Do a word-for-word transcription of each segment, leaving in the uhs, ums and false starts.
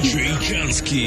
D J Jansky.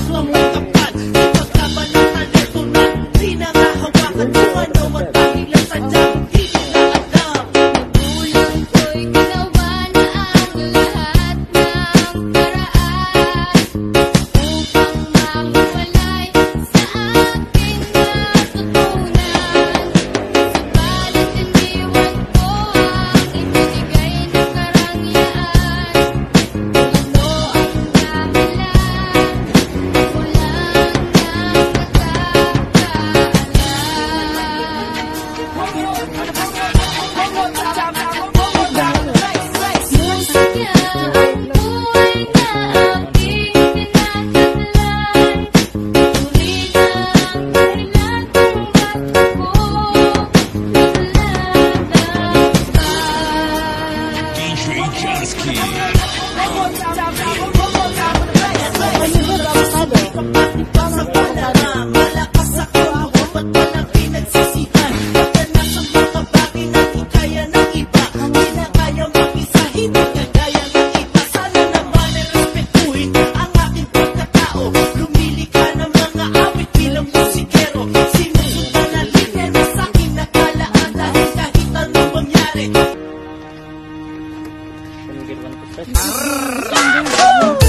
Get one percent.